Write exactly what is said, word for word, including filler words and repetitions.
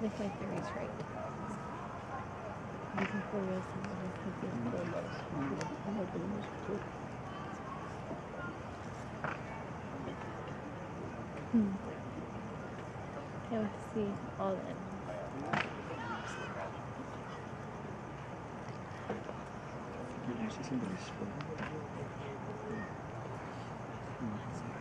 They play three straight. I think four wheels and I think it's four lows. I hope it was two. Hmm. Can't wait to see all the animals.